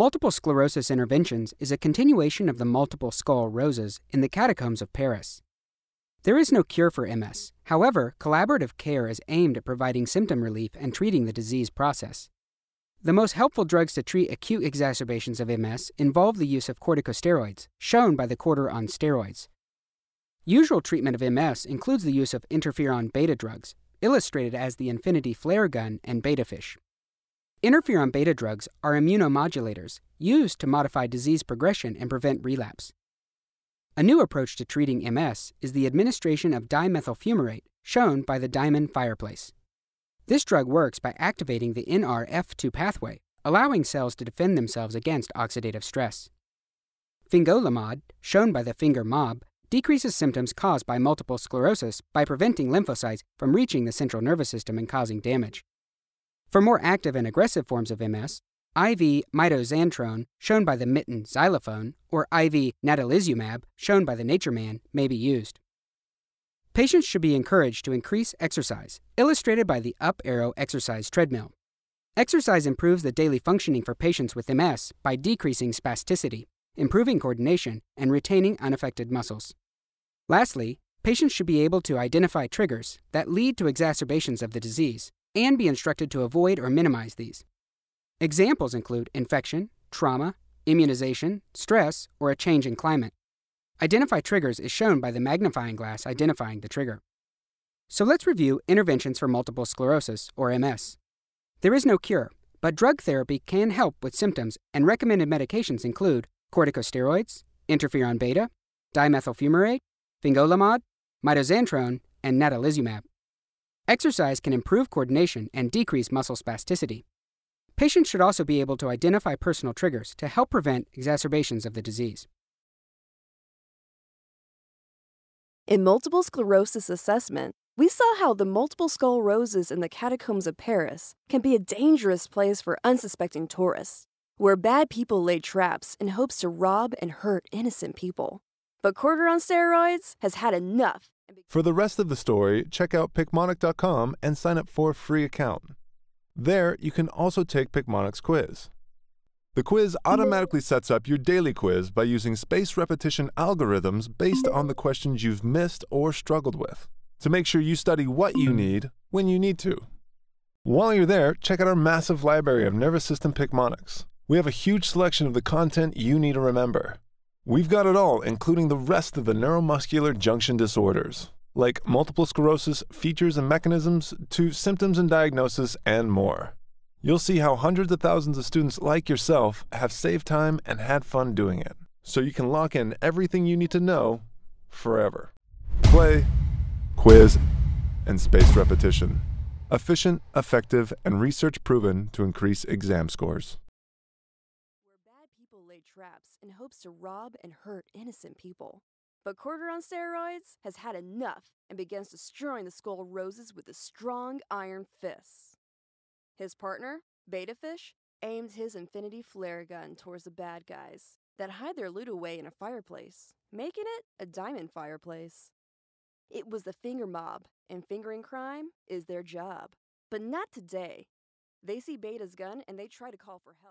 Multiple Sclerosis Interventions is a continuation of the Multiple Skull Roses in the Catacombs of Paris. There is no cure for MS. However, collaborative care is aimed at providing symptom relief and treating the disease process. The most helpful drugs to treat acute exacerbations of MS involve the use of corticosteroids, shown by the quarter on steroids. Usual treatment of MS includes the use of interferon beta drugs, illustrated as the infinity flare gun and beta fish. Interferon beta drugs are immunomodulators used to modify disease progression and prevent relapse. A new approach to treating MS is the administration of dimethylfumarate, shown by the diamond fireplace. This drug works by activating the NRF2 pathway, allowing cells to defend themselves against oxidative stress. Fingolimod, shown by the finger mob, decreases symptoms caused by multiple sclerosis by preventing lymphocytes from reaching the central nervous system and causing damage. For more active and aggressive forms of MS, IV mitoxantrone, shown by the mitten xylophone, or IV natalizumab, shown by the nature man, may be used. Patients should be encouraged to increase exercise, illustrated by the up arrow exercise treadmill. Exercise improves the daily functioning for patients with MS by decreasing spasticity, improving coordination, and retaining unaffected muscles. Lastly, patients should be able to identify triggers that lead to exacerbations of the disease and be instructed to avoid or minimize these. Examples include infection, trauma, immunization, stress, or a change in climate. Identify triggers is shown by the magnifying glass identifying the trigger. So let's review interventions for multiple sclerosis, or MS. There is no cure, but drug therapy can help with symptoms, and recommended medications include corticosteroids, interferon beta, dimethylfumarate, fingolimod, mitoxantrone, and natalizumab. Exercise can improve coordination and decrease muscle spasticity. Patients should also be able to identify personal triggers to help prevent exacerbations of the disease. In multiple sclerosis assessment, we saw how the multiple skull roses in the catacombs of Paris can be a dangerous place for unsuspecting tourists, where bad people lay traps in hopes to rob and hurt innocent people. But Quarter on Steroids has had enough. For the rest of the story, check out picmonic.com and sign up for a free account. There, you can also take Picmonic's quiz. The quiz automatically sets up your daily quiz by using spaced repetition algorithms based on the questions you've missed or struggled with, to make sure you study what you need when you need to. While you're there, check out our massive library of nervous system Picmonics. We have a huge selection of the content you need to remember. We've got it all, including the rest of the neuromuscular junction disorders, like multiple sclerosis, features and mechanisms, to symptoms and diagnosis, and more. You'll see how hundreds of thousands of students like yourself have saved time and had fun doing it, so you can lock in everything you need to know forever. Play, quiz, and spaced repetition. Efficient, effective, and research proven to increase exam scores. Where bad people lay traps in hopes to rob and hurt innocent people. But Quarter on Steroids has had enough and begins destroying the skull roses with a strong iron fist. His partner, Betafish, aims his infinity flare gun towards the bad guys that hide their loot away in a fireplace, making it a diamond fireplace. It was the finger mob, and fingering crime is their job. But not today. They see Beta's gun and they try to call for help.